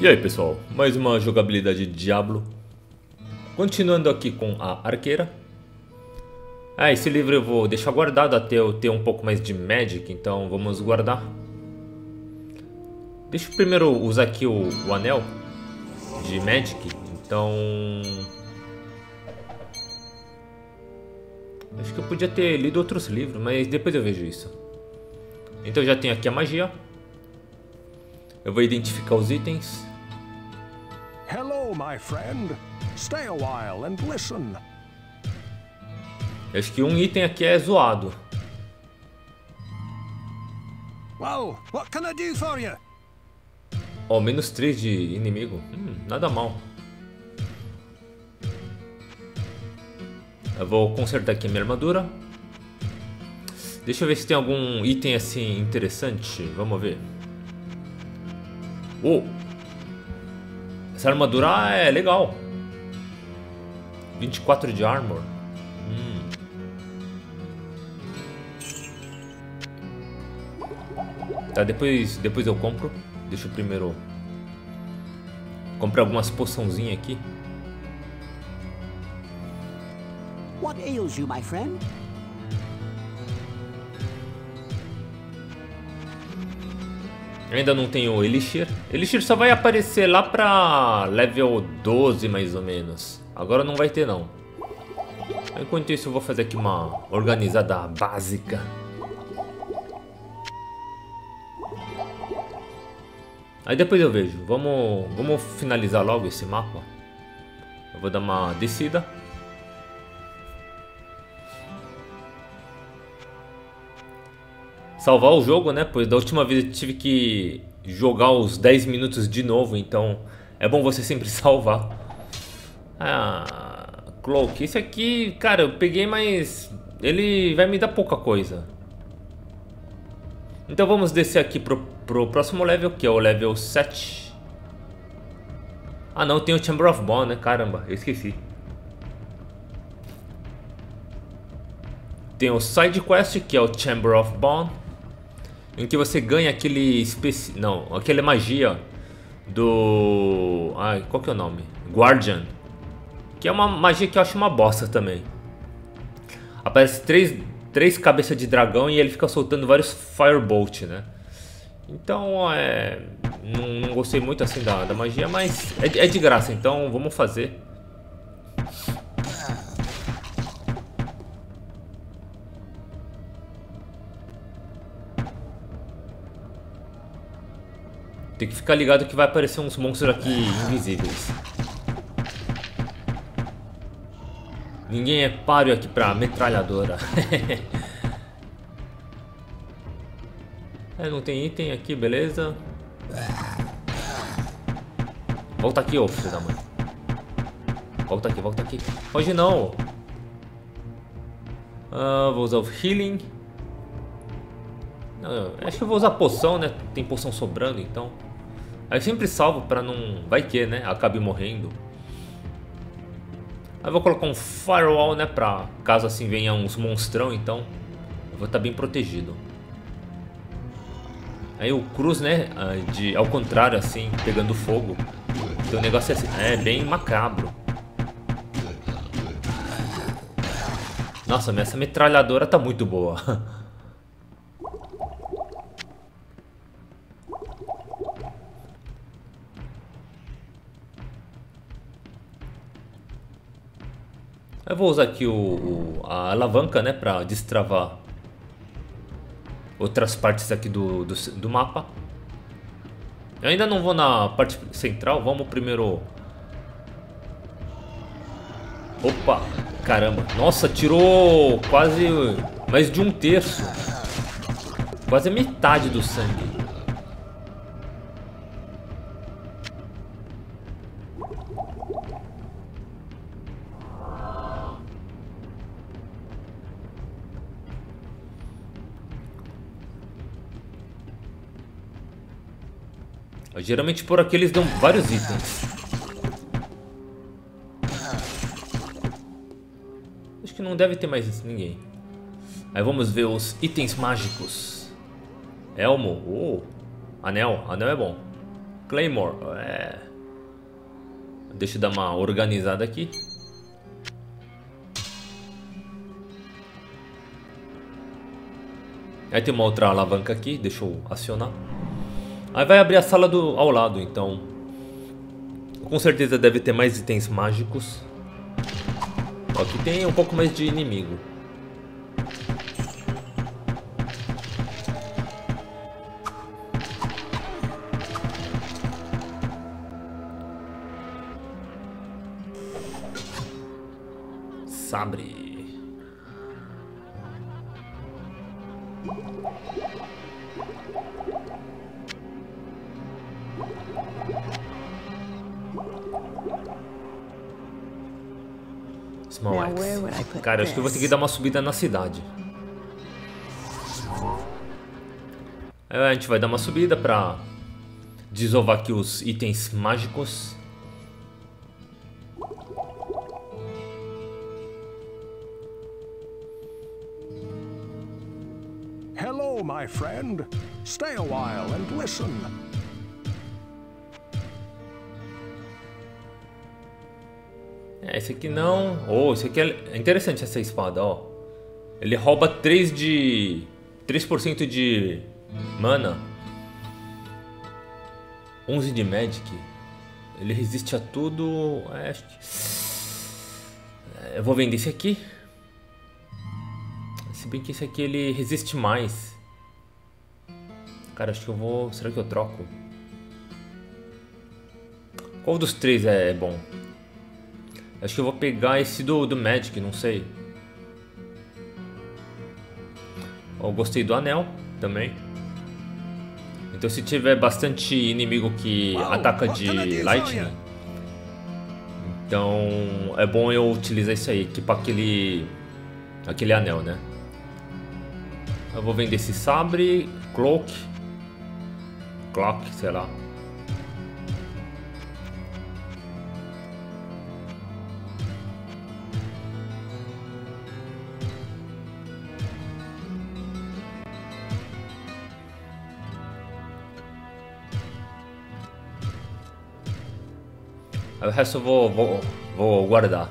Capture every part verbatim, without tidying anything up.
E aí pessoal, mais uma jogabilidade de Diablo. Continuando aqui com a Arqueira. Ah, esse livro eu vou deixar guardado até eu ter um pouco mais de Magic, então vamos guardar. Deixa eu primeiro usar aqui o, o anel de Magic, então... Acho que eu podia ter lido outros livros, mas depois eu vejo isso. Então já tenho aqui a magia. Eu vou identificar os itens. Hello, my friend. Stay a while and listen. Acho que um item aqui é zoado. Wow, what can I do for you? Ó, oh, menos três de inimigo. Hum, nada mal. Eu vou consertar aqui a minha armadura. Deixa eu ver se tem algum item assim interessante. Vamos ver. Oh! Essa armadura é legal. vinte e quatro de armor. Hum. Tá, depois, depois eu compro. Deixa eu primeiro comprar algumas poçãozinhas aqui. What ails you, my friend? Eu ainda não tenho Elixir. Elixir só vai aparecer lá pra level doze, mais ou menos. Agora não vai ter, não. Enquanto isso, eu vou fazer aqui uma organizada básica. Aí depois eu vejo. Vamos, vamos finalizar logo esse mapa. Eu vou dar uma descida. Salvar o jogo, né? Pois da última vez eu tive que jogar os dez minutos de novo, então é bom você sempre salvar. Ah, Cloak, esse aqui, cara, eu peguei, mas ele vai me dar pouca coisa. Então vamos descer aqui pro, pro próximo level, que é o level sete. Ah não, tem o Chamber of Bone, né? Caramba, eu esqueci. Tem o Side Quest, que é o Chamber of Bone, em que você ganha aquele especi... não, aquela magia do... ai, qual que é o nome? Guardian, que é uma magia que eu acho uma bosta também. Aparece três, três cabeças de dragão e ele fica soltando vários Firebolt, né? Então é... não, não gostei muito assim da, da magia, mas é, é de graça, então vamos fazer. Tem que ficar ligado que vai aparecer uns monstros aqui invisíveis. Ninguém é páreo aqui pra metralhadora. É, não tem item aqui, beleza. Volta aqui, ô filho da mãe. Volta aqui, volta aqui. Hoje não. Ah, vou usar o healing. Não, acho que eu vou usar poção, né? Tem poção sobrando, então. Aí sempre salvo pra não... vai que, né? Acabe morrendo. Aí eu vou colocar um Firewall, né? Pra caso assim venha uns monstrão, então eu vou estar bem protegido. Aí o cruz, né? De, ao contrário, assim, pegando fogo. Então o negócio é assim, é bem macabro. Nossa, essa metralhadora tá muito boa. Eu vou usar aqui o, o, a alavanca, né, para destravar outras partes aqui do, do, do mapa. Eu ainda não vou na parte central, vamos primeiro... Opa, caramba, nossa, tirou quase mais de um terço. Quase metade do sangue. Geralmente por aqui eles dão vários itens. Acho que não deve ter mais ninguém. Aí vamos ver os itens mágicos. Elmo, oh, anel, anel é bom. Claymore. É... Deixa eu dar uma organizada aqui. Aí tem uma outra alavanca aqui, deixa eu acionar. Aí vai abrir a sala do, ao lado, então. Com certeza deve ter mais itens mágicos. Ó, aqui tem um pouco mais de inimigo. Sabre. Cara, acho que eu vou ter que dar uma subida na cidade. Aí a gente vai dar uma subida pra desovar aqui os itens mágicos. Hello, my friend. Stay a while and listen. Esse aqui não... Oh, esse aqui é interessante, essa espada, ó. Ele rouba três de... três por cento de mana. onze de Magic. Ele resiste a tudo... É... Eu vou vender esse aqui. Se bem que esse aqui ele resiste mais. Cara, acho que eu vou... Será que eu troco? Qual dos três é bom? Acho que eu vou pegar esse do, do Magic, não sei. Eu gostei do anel também. Então se tiver bastante inimigo que wow, ataca de Lightning, então é bom eu utilizar isso aí, equipar aquele, aquele anel, né? Eu vou vender esse sabre, cloak, clock, sei lá. O resto eu vou, vou, vou guardar.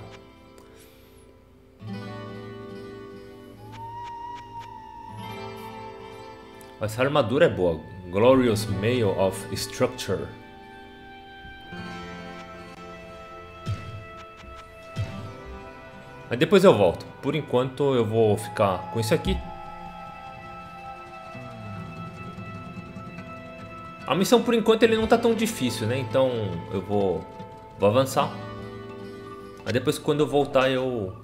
Essa armadura é boa. Glorious Mail of Structure. Aí depois eu volto. Por enquanto eu vou ficar com isso aqui. A missão por enquanto ele não tá tão difícil, né? Então eu vou... Vou avançar. Aí depois, quando eu voltar, eu...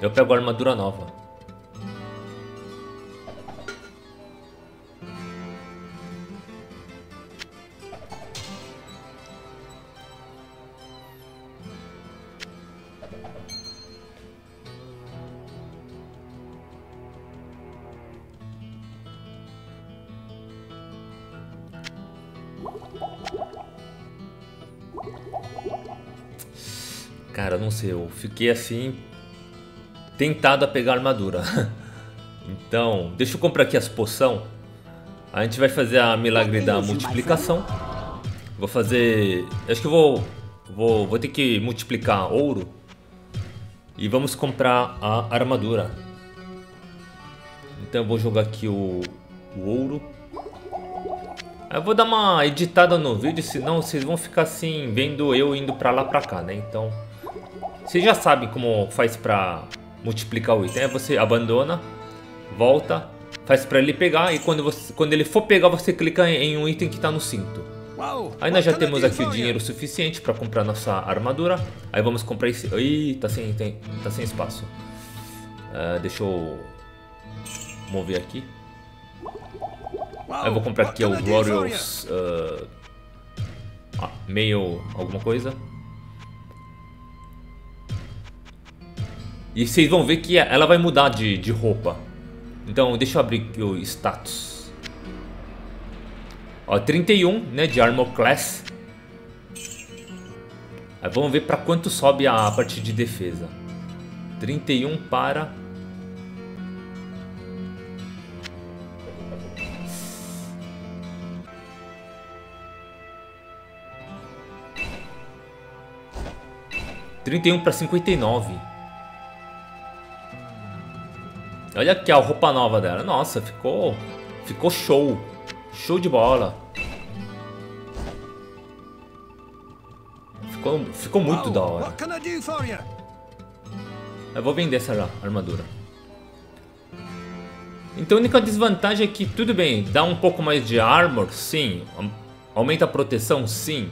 Eu pego a armadura nova. Cara, não sei, eu fiquei assim tentado a pegar a armadura. Então, deixa eu comprar aqui as poções. A gente vai fazer a milagre da multiplicação. Vou fazer... Acho que eu vou, vou... Vou ter que multiplicar ouro. E vamos comprar a armadura. Então eu vou jogar aqui o, o ouro. Eu vou dar uma editada no vídeo, senão vocês vão ficar assim, vendo eu indo pra lá pra cá, né? Então... Vocês já sabem como faz pra multiplicar o item, né? Você abandona, volta, faz pra ele pegar e quando, você, quando ele for pegar você clica em um item que tá no cinto. Aí nós já temos aqui o dinheiro suficiente pra comprar nossa armadura. Aí vamos comprar esse... Ih, tá sem, tem, tá sem espaço. Uh, deixa eu mover aqui. Aí eu vou comprar aqui o Glorious uh, ah, Mail alguma coisa. E vocês vão ver que ela vai mudar de, de roupa. Então deixa eu abrir aqui o status. Ó, trinta e um, né, de Armor Class. Aí vamos ver para quanto sobe a parte de defesa. trinta e um para... trinta e um para cinquenta e nove. Olha aqui a roupa nova dela. Nossa, ficou, ficou show. Show de bola. Ficou, ficou muito da hora. Eu vou vender essa armadura. Então a única desvantagem é que, tudo bem, dá um pouco mais de armor, sim. Aumenta a proteção, sim.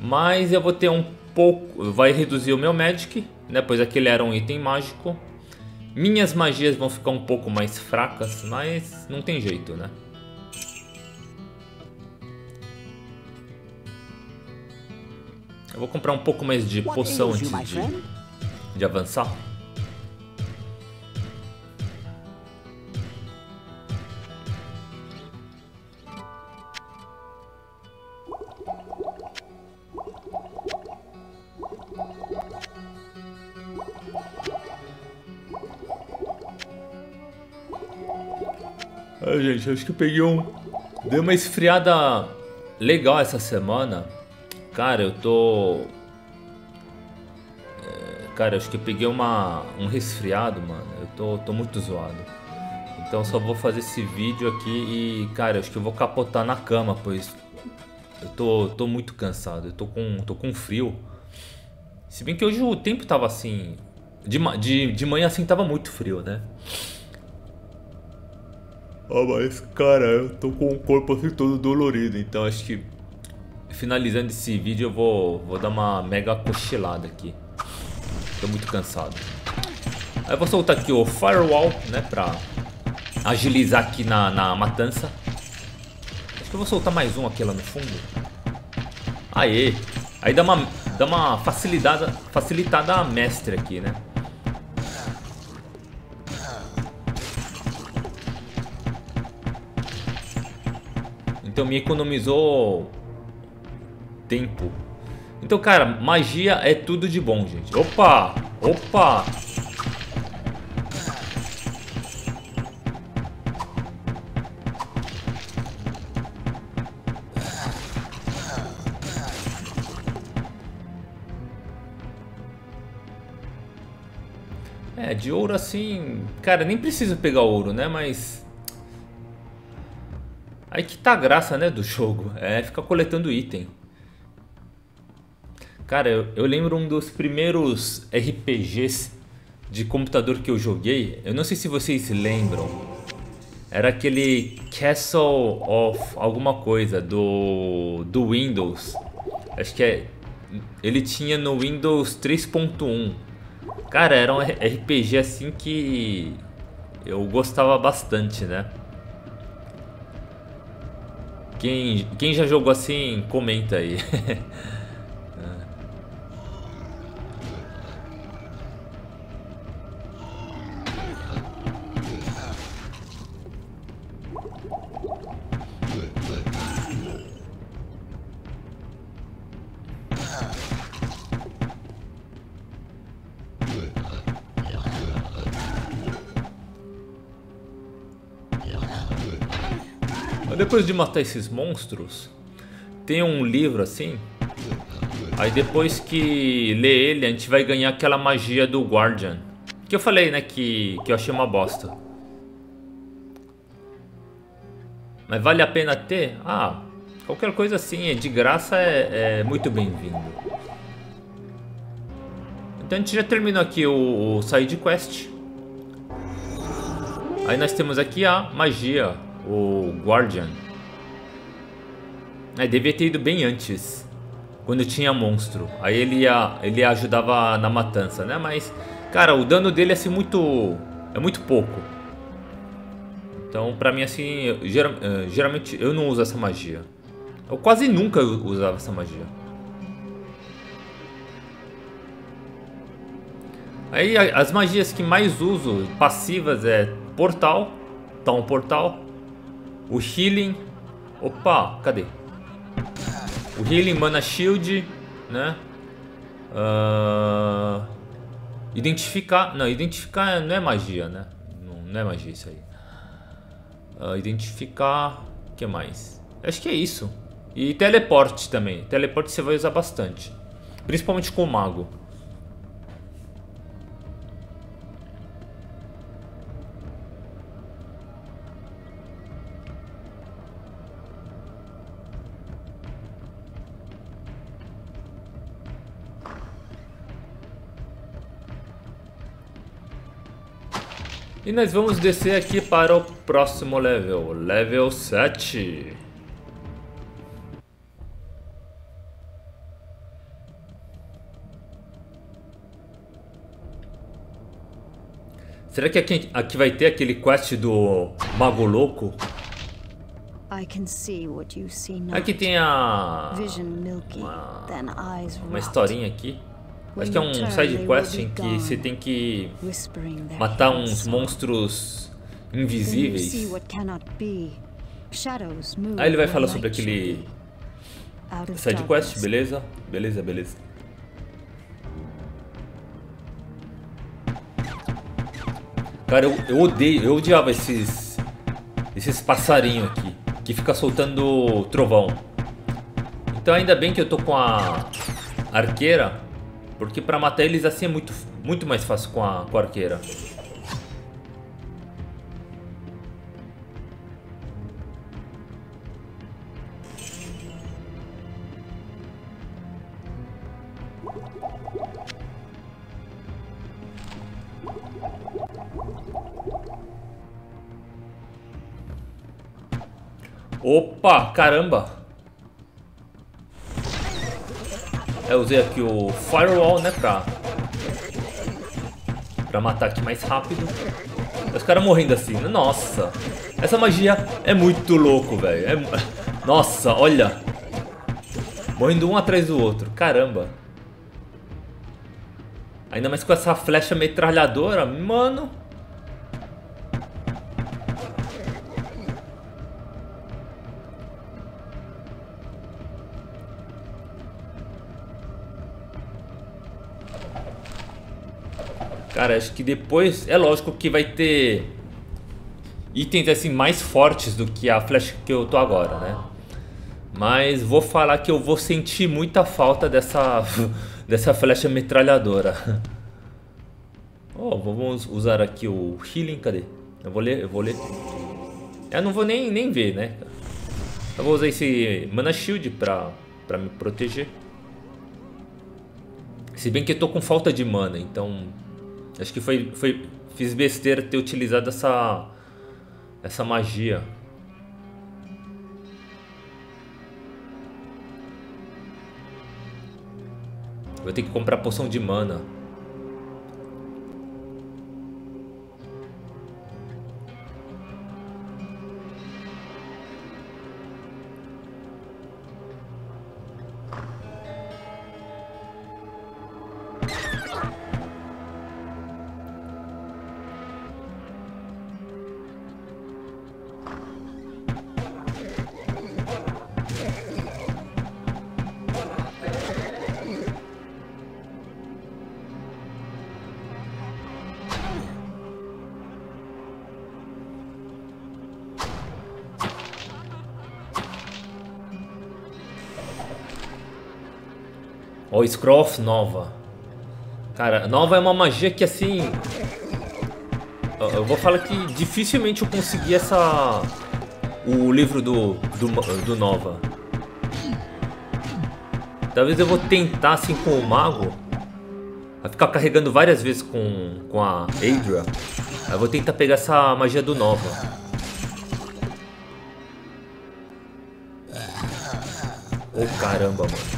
Mas eu vou ter um pouco... Vai reduzir o meu Magic, né? Pois aquele era um item mágico. Minhas magias vão ficar um pouco mais fracas, mas não tem jeito, né? Eu vou comprar um pouco mais de poção antes de, de avançar. Ah, gente, acho que eu peguei um... Deu uma esfriada legal essa semana. Cara, eu tô... Cara, acho que eu peguei uma... um resfriado, mano. Eu tô, tô muito zoado. Então só vou fazer esse vídeo aqui e... Cara, acho que eu vou capotar na cama, pois... Eu tô, tô muito cansado. Eu tô com, tô com frio. Se bem que hoje o tempo tava assim... De, de, de manhã assim tava muito frio, né? Ah, oh, mas cara, eu tô com o corpo assim todo dolorido, então acho que finalizando esse vídeo eu vou, vou dar uma mega cochilada aqui. Tô muito cansado. Aí eu vou soltar aqui o Firewall, né, pra agilizar aqui na, na matança. Acho que eu vou soltar mais um aqui lá no fundo. Aê! Aí dá uma, dá uma facilitada, facilitada a mestre aqui, né? Então me economizou tempo. Então, cara, magia é tudo de bom, gente. Opa! Opa! É, de ouro assim... Cara, nem preciso pegar ouro, né? Mas... Aí que tá a graça, né, do jogo, é ficar coletando item. Cara, eu, eu lembro um dos primeiros R P Gs de computador que eu joguei. Eu não sei se vocês lembram. Era aquele Castle of alguma coisa do, do Windows. Acho que é, ele tinha no Windows três ponto um. Cara, era um R P G assim que eu gostava bastante, né? Quem, quem já jogou assim, comenta aí. Depois de matar esses monstros, tem um livro assim. Aí depois que ler ele, a gente vai ganhar aquela magia do Guardian. Que eu falei, né, que, que eu achei uma bosta. Mas vale a pena ter? Ah, qualquer coisa assim, é de graça, é, é muito bem-vindo. Então a gente já terminou aqui o, o side quest. Aí nós temos aqui a magia. O Guardian. É, devia ter ido bem antes, quando tinha monstro. Aí ele, ia, ele ajudava na matança, né? Mas, cara, o dano dele é assim muito... É muito pouco. Então, pra mim, assim, eu, geral, geralmente eu não uso essa magia. Eu quase nunca usava essa magia. Aí, as magias que mais uso, passivas, é portal. Tá um portal. O healing, opa, cadê? O healing, mana shield, né? Uh... Identificar, não, identificar não é magia, né? Não, não é magia isso aí. Uh, identificar, o que mais? Acho que é isso. E teleporte também, teleporte você vai usar bastante. Principalmente com o mago. E nós vamos descer aqui para o próximo level, level sete. Será que aqui, aqui vai ter aquele quest do Mago Louco? Aqui tem a uma, uma historinha aqui. Acho que é um side quest em que você tem que matar uns monstros invisíveis. Aí ele vai falar sobre aquele side quest, beleza? Beleza, beleza. Cara, eu, eu odeio, eu odiava esses esses passarinhos aqui que fica soltando trovão. Então ainda bem que eu tô com a arqueira, porque pra matar eles assim é muito, muito mais fácil com a, com a arqueira. Opa, caramba! Eu usei aqui o Firewall, né, pra, pra matar aqui mais rápido. Os caras morrendo assim, nossa! Essa magia é muito louco, velho. É... Nossa, olha! Morrendo um atrás do outro, caramba! Ainda mais com essa flecha metralhadora, mano! Cara, acho que depois é lógico que vai ter itens assim mais fortes do que a flecha que eu tô agora, né? Mas vou falar que eu vou sentir muita falta dessa dessa flecha metralhadora. Oh, vamos usar aqui o healing, cadê? Eu vou ler, eu vou ler. Eu não vou nem nem ver, né? Eu vou usar esse Mana Shield pra, pra me proteger. Se bem que eu tô com falta de mana, então... Acho que foi, foi, fiz besteira ter utilizado essa, essa magia. Vou ter que comprar poção de mana. Ó, oh, Scroll of Nova. Cara, Nova é uma magia que assim... Eu vou falar que dificilmente eu consegui essa... O livro do, do, do Nova. Talvez eu vou tentar assim com o Mago. Vai ficar carregando várias vezes com, com a Adria. Eu vou tentar pegar essa magia do Nova. Oh, caramba, mano.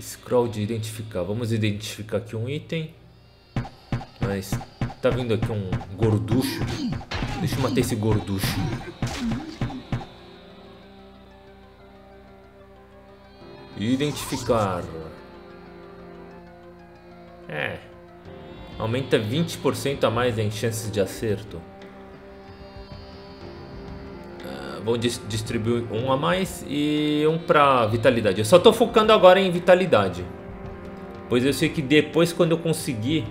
Scroll de identificar. Vamos identificar aqui um item. Mas tá vindo aqui um gorducho. Deixa eu matar esse gorducho. Identificar. É. Aumenta vinte por cento a mais em chances de acerto. Vou distribuir um a mais e um pra vitalidade. Eu só tô focando agora em vitalidade, pois eu sei que depois, quando eu conseguir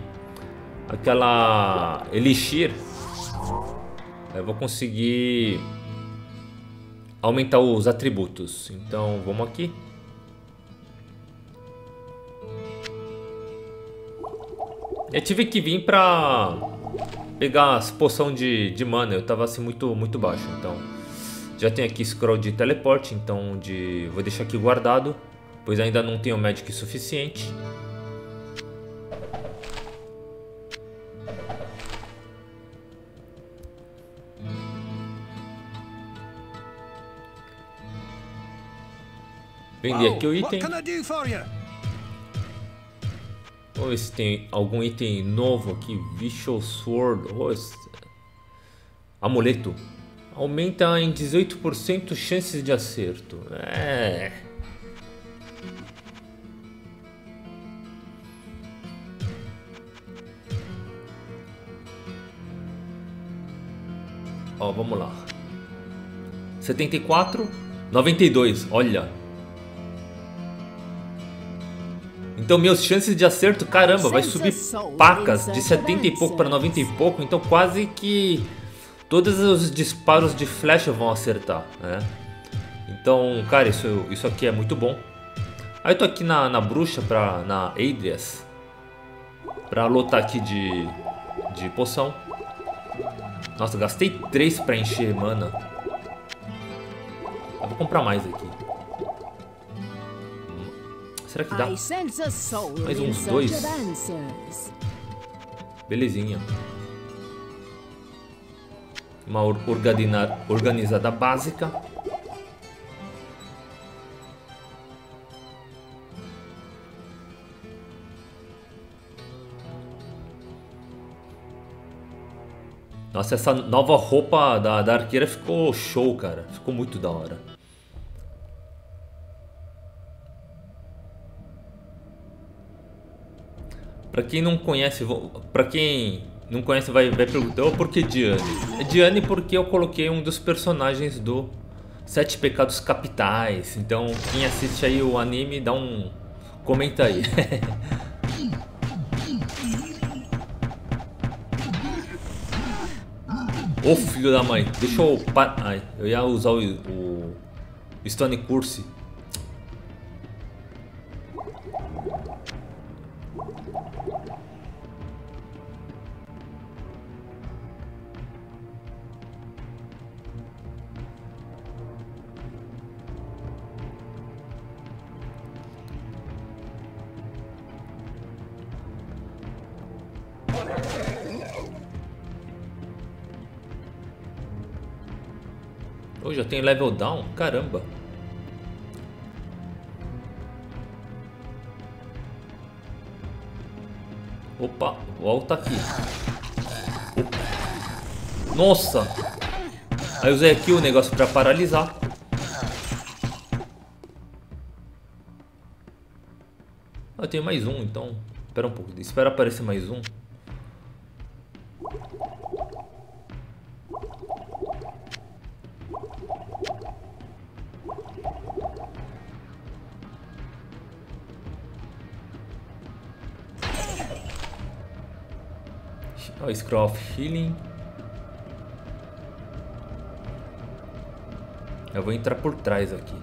aquela Elixir, eu vou conseguir aumentar os atributos. Então vamos aqui. Eu tive que vir pra pegar as poções de, de mana. Eu tava assim muito, muito baixo, então Já tem aqui scroll de teleporte, então de... vou deixar aqui guardado, pois ainda não tenho Magic suficiente. Vender aqui o item. Vamos ver se tem algum item novo aqui. Vicious Sword. Oh, esse... amuleto. Aumenta em dezoito por cento chances de acerto. É. Ó, vamos lá. setenta e quatro. noventa e dois. Olha. Então meus chances de acerto, caramba, vai subir pacas de setenta e pouco para noventa e pouco. Então quase que todos os disparos de flecha vão acertar, né? Então, cara, isso, isso aqui é muito bom. Aí eu tô aqui na, na bruxa, pra, na Adrias, pra lotar aqui de, de poção. Nossa, gastei três pra encher mana. Eu vou comprar mais aqui. Será que dá? Mais uns dois. Belezinha. Uma organizada básica. Nossa, essa nova roupa da, da arqueira ficou show, cara. Ficou muito da hora. Pra quem não conhece, pra quem não conhece vai, vai perguntar, oh, por que Diane? É Diane porque eu coloquei um dos personagens do Sete Pecados Capitais. Então quem assiste aí o anime, dá um... comenta aí. Ô, oh, filho da mãe, deixa eu... Ai, eu ia usar o, o Stone Curse. Já tem level down? Caramba! Opa! O alto tá aqui. Opa. Nossa! Aí eu usei aqui o negócio pra paralisar. Ah, eu tenho mais um, então... Espera um pouco. Espera aparecer mais um. Oh, Scroll of Healing. Eu vou entrar por trás aqui.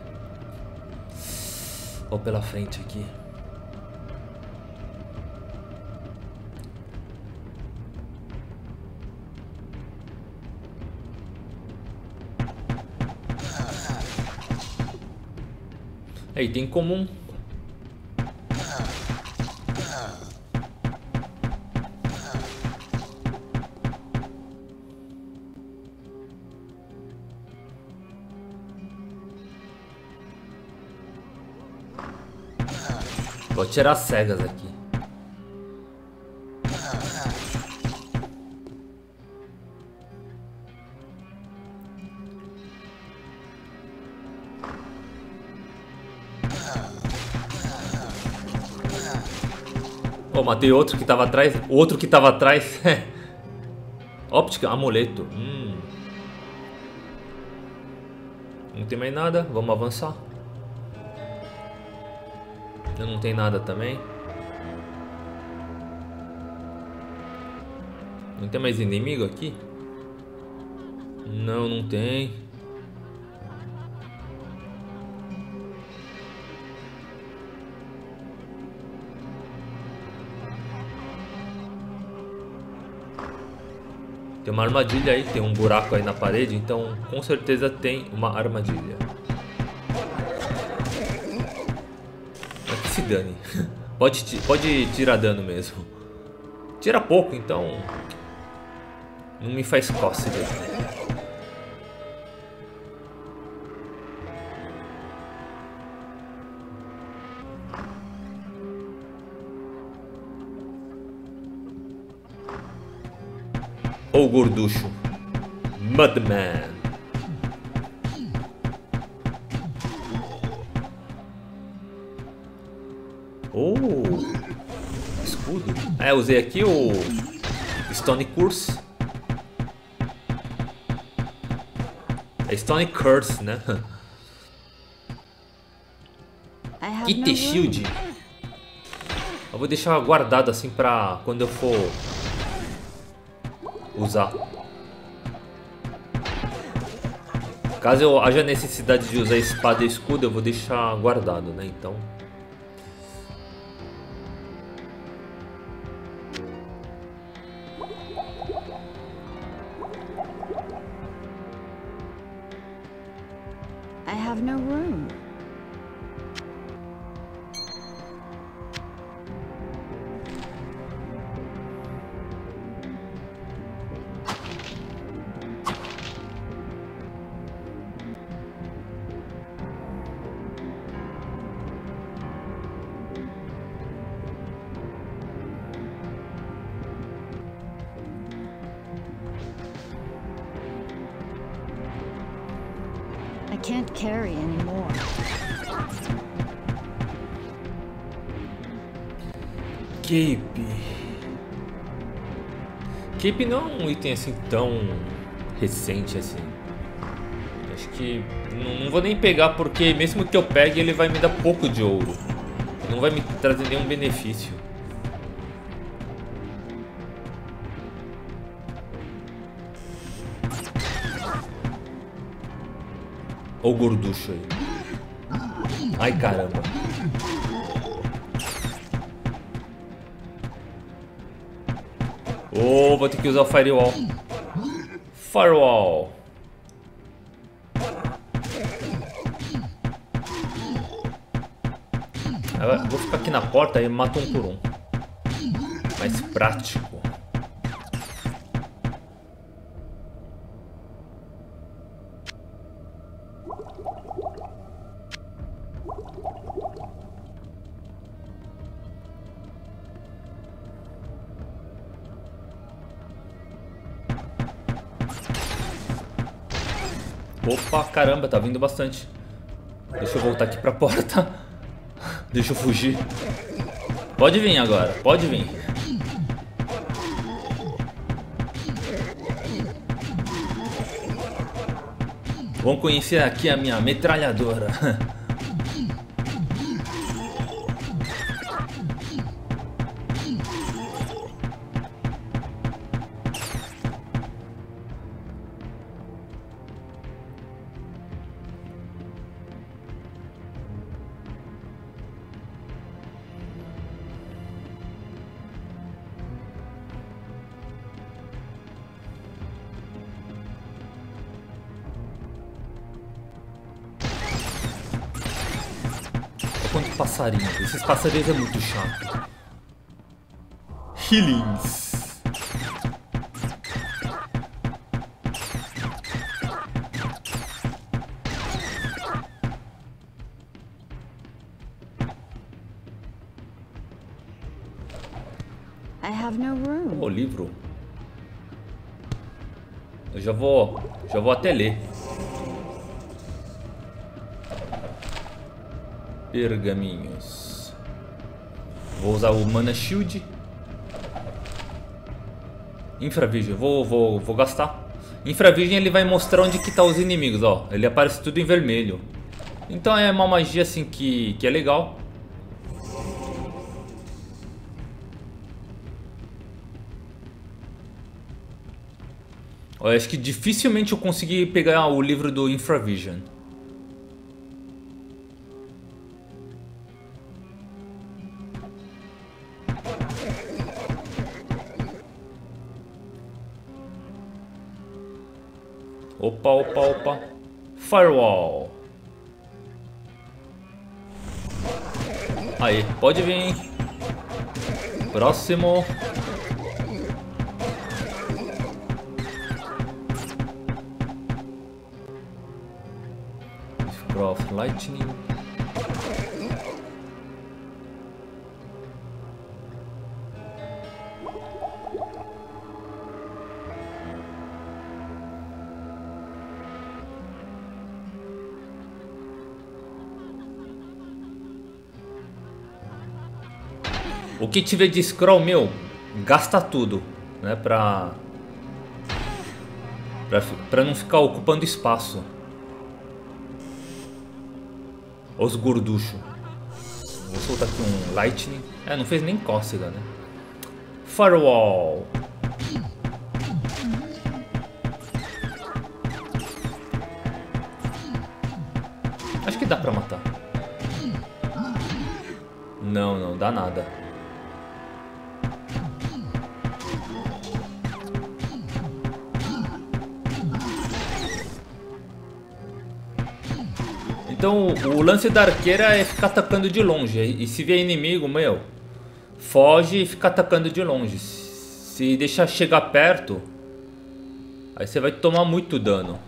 Ou pela frente aqui. É item comum. Vou tirar as cegas aqui. Oh, matei outro que tava atrás. Outro que tava atrás. Óptica, amuleto. Hum. Não tem mais nada. Vamos avançar. Não tem nada também. Não tem mais inimigo aqui? Não, não tem. Tem uma armadilha aí, tem um buraco aí na parede, então com certeza tem uma armadilha. Mas que se dane. Pode, pode tirar dano mesmo. Tira pouco, então não me faz cócega. Ou gorducho Mudman. Oh, escudo. É, eu usei aqui o Stone Curse. É Stone Curse, né? Kit Shield. Eu vou deixar guardado assim pra quando eu for usar. Caso eu haja necessidade de usar espada e escudo, eu vou deixar guardado, né? Então. I have no room. Can't carry anymore. Cape. Cape não é um item assim tão recente assim. Acho que não, não vou nem pegar, porque mesmo que eu pegue ele vai me dar pouco de ouro. Não vai me trazer nenhum benefício. Olha o gorducho aí. Ai, caramba. Oh, vou ter que usar o Firewall. Firewall. Agora, vou ficar aqui na porta e mato um por um. Mais prático. Opa, caramba, tá vindo bastante. Deixa eu voltar aqui pra porta. Deixa eu fugir. Pode vir agora, pode vir. Vamos conhecer aqui a minha metralhadora. Quanto passarinho, esses passarinhos é muito chato. Healings. I have no room. Oh, livro. Eu já vou, já vou até ler. Pergaminhos. Vou usar o Mana Shield. Infravision. Vou, vou, vou gastar. Infravision ele vai mostrar onde que tá os inimigos, ó. Ele aparece tudo em vermelho. Então é uma magia assim que, que é legal. Ó, eu acho que dificilmente eu consegui pegar o livro do Infravision. Opa, opa, opa. Firewall. Aí, pode vir. Próximo. Of Lightning. O que tiver de scroll meu, gasta tudo, né? Pra, pra, pra não ficar ocupando espaço. Os gorduchos. Vou soltar aqui um Lightning. É, não fez nem cócega, né? Firewall. Acho que dá pra matar. Não, não, dá nada. Então o lance da arqueira é ficar atacando de longe. E se vier inimigo, meu, foge e fica atacando de longe. Se deixar chegar perto, aí você vai tomar muito dano.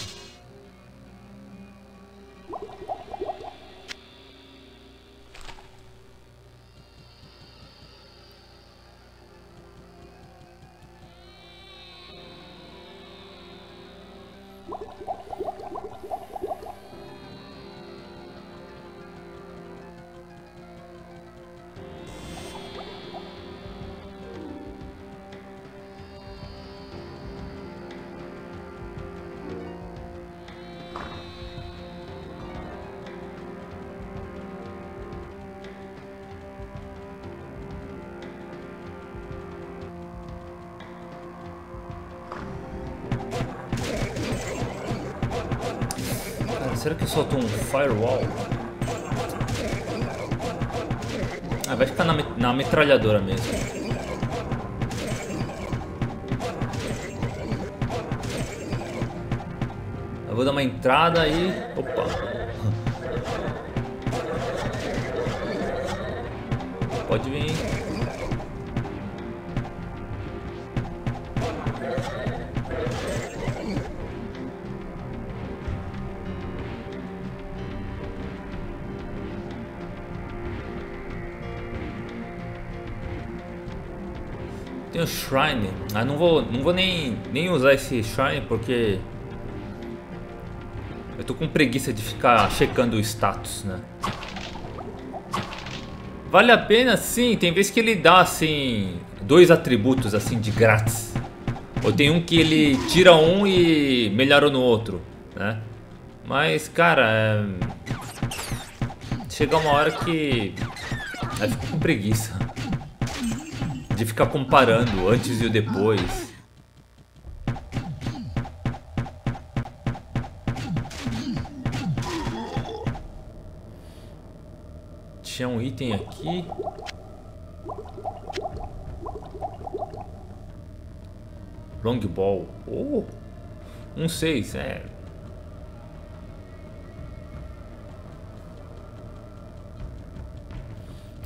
Será que eu solto um Firewall? Ah, vai ficar na, na metralhadora mesmo. Eu vou dar uma entrada e... Opa! Pode vir. Tem o Shrine, ah, não vou, não vou nem, nem usar esse Shrine porque eu tô com preguiça de ficar checando o status, né? Vale a pena sim, tem vezes que ele dá assim, dois atributos assim de grátis. Ou tem um que ele tira um e melhora no outro, né? Mas cara, é... chega uma hora que eu fico com preguiça de ficar comparando antes e o depois. Tinha um item aqui. Long ball. Oh, um seis, é.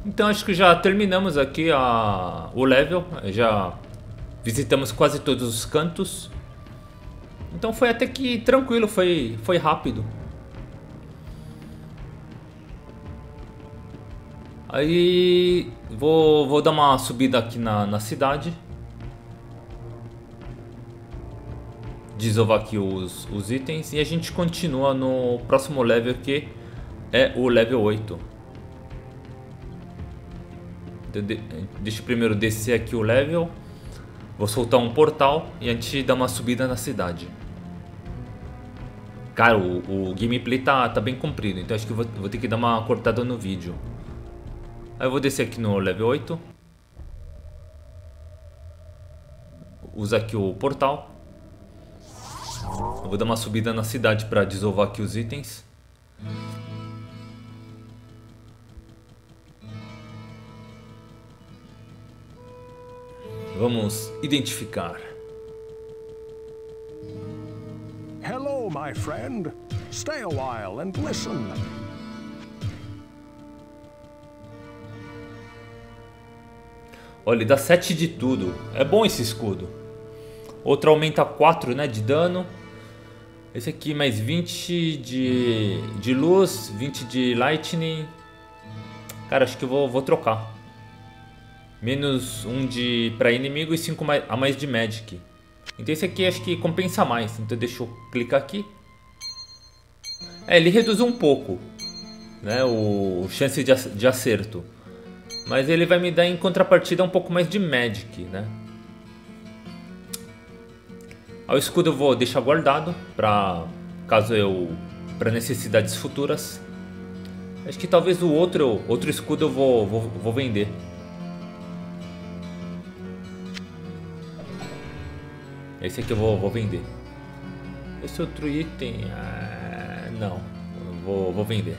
Então acho que já terminamos aqui a, o level, já visitamos quase todos os cantos. Então foi até que tranquilo, foi, foi rápido. Aí vou, vou dar uma subida aqui na, na cidade. Desovar aqui os, os itens e a gente continua no próximo level, que é o level oito. Deixa eu primeiro descer aqui o level. Vou soltar um portal e a gente dá uma subida na cidade. Cara, o, o gameplay tá, tá bem comprido, então acho que eu vou, vou ter que dar uma cortada no vídeo. Aí eu vou descer aqui no level oito. Usa aqui o portal. Eu vou dar uma subida na cidade para desovar aqui os itens. Vamos identificar. Hello my friend. Stay a while and listen. Olha, ele dá sete de tudo. É bom esse escudo. Outro aumenta quatro, né, de dano. Esse aqui mais vinte de, de luz, vinte de lightning. Cara, acho que eu vou, vou trocar. Menos um de para inimigo e cinco a mais de Magic. Então esse aqui acho que compensa mais. Então deixa eu clicar aqui. É, ele reduz um pouco, né, o, o chance de, de acerto. Mas ele vai me dar em contrapartida um pouco mais de Magic, né? O escudo eu vou deixar guardado para caso eu para necessidades futuras. Acho que talvez o outro outro escudo eu vou vou, vou vender. Esse aqui eu vou, vou vender. Esse outro item, ah, não, vou vou vender.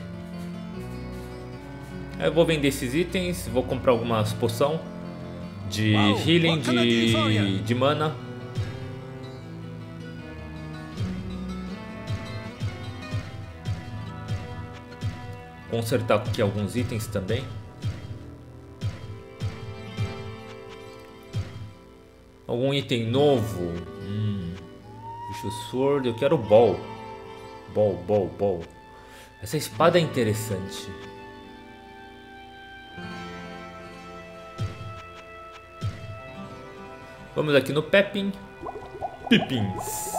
Eu vou vender esses itens, vou comprar algumas poção de wow, healing, de, de mana. Consertar aqui alguns itens também. Algum item novo? Hum. Vicious Sword, eu quero ball. Ball, ball, ball. Essa espada é interessante. Vamos aqui no Pepin. Pepins.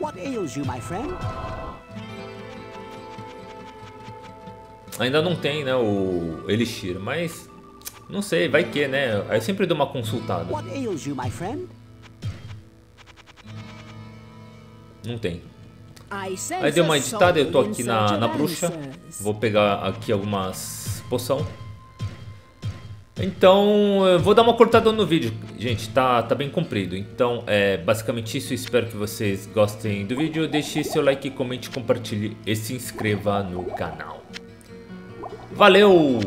What ails you, my friend? Ainda não tem, né, o Elixir, mas não sei, vai que, né? Aí sempre dou uma consultada. What ails you, my friend? Não tem. Aí deu uma editada, eu tô aqui na, na bruxa. Vou pegar aqui algumas poção. Então, eu vou dar uma cortada no vídeo, gente, tá, tá bem comprido. Então, é basicamente isso, espero que vocês gostem do vídeo. Deixe seu like, comente, compartilhe e se inscreva no canal. Valeu!